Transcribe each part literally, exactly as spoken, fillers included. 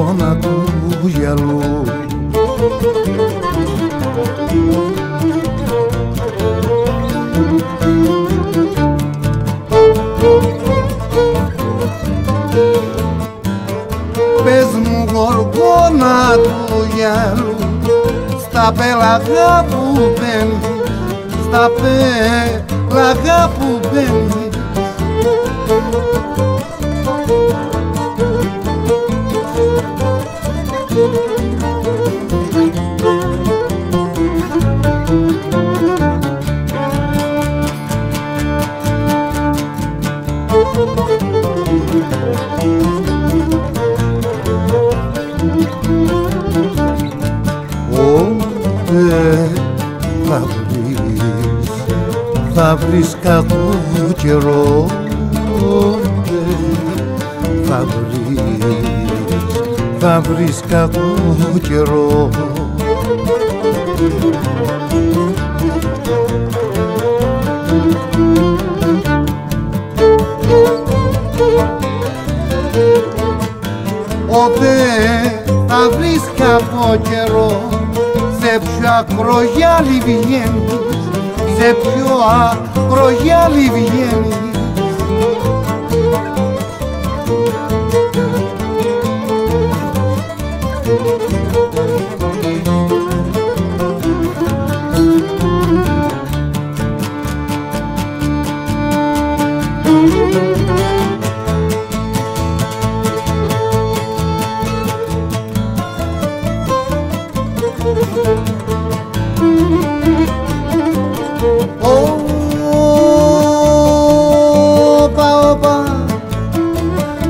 γόνα του γυαλού. Πες μου γοργόνα του γυαλού, στα πελαγά που πέμπει, στα πελαγά που πέμπει. Θα βρεις κακού καιρό, θα βρεις, θα βρεις κακού καιρό. Ότε θα βρεις κακό καιρό, σε ποιο ακρογιάλι βγαίνει, σε πιο ακρογιάλι βγαίνει.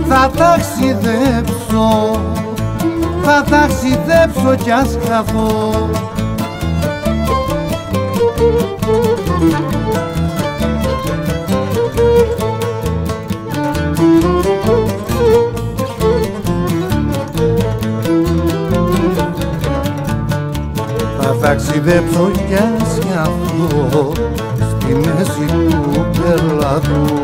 Θα ταξιδέψω, θα ταξιδέψω κι ας χαθώ. Θα ταξιδέψω κι ας χαθώ στη μέση του πελατού.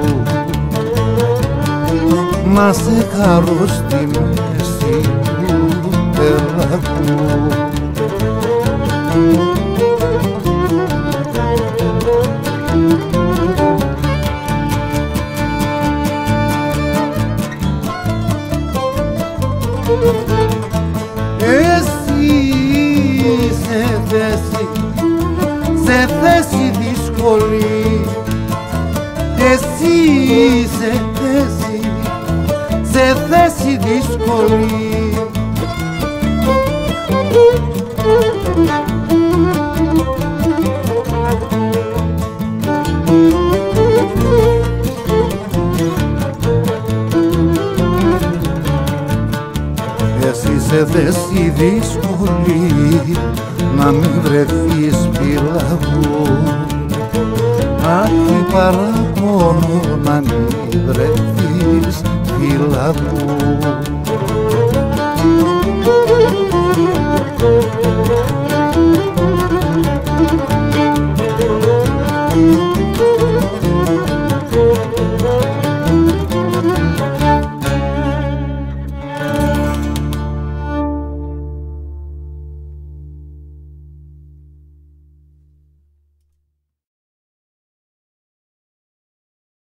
Μα σε χαρώ στη μέση του πελατού. Εσύ σε θέση, σε θέση δύσκολη, εσύ σε θέση, σε θέση δύσκολη. Εσύ σε θέση δύσκολη, να μην βρεθείς πυλαγού. Αχ, τι παραπονώ να μην βρεθείς πυλαγού.